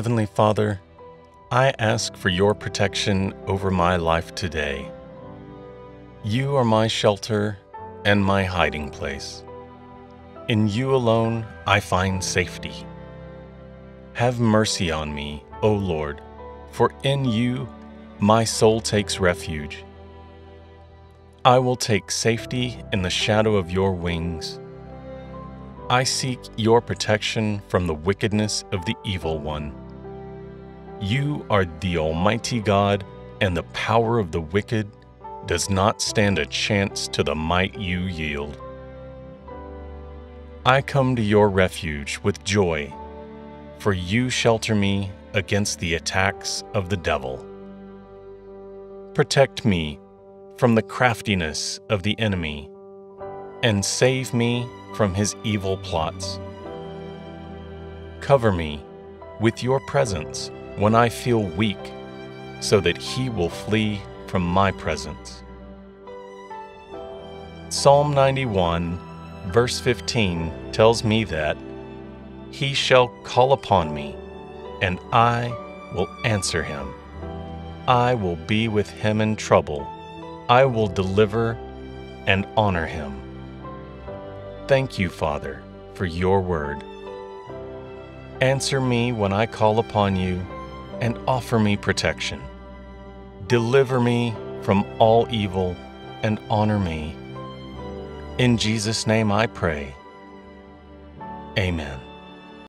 Heavenly Father, I ask for your protection over my life today. You are my shelter and my hiding place. In you alone I find safety. Have mercy on me, O Lord, for in you my soul takes refuge. I will take safety in the shadow of your wings. I seek your protection from the wickedness of the evil one. You are the Almighty God, and the power of the wicked does not stand a chance to the might you yield. I come to your refuge with joy, for you shelter me against the attacks of the devil. Protect me from the craftiness of the enemy, and save me from his evil plots. Cover me with your presence when I feel weak, so that he will flee from my presence. Psalm 91, verse 15 tells me that he shall call upon me, and I will answer him. I will be with him in trouble. I will deliver and honor him. Thank you, Father, for your word. Answer me when I call upon you, and offer me protection. Deliver me from all evil, and honor me. In Jesus' name I pray. Amen.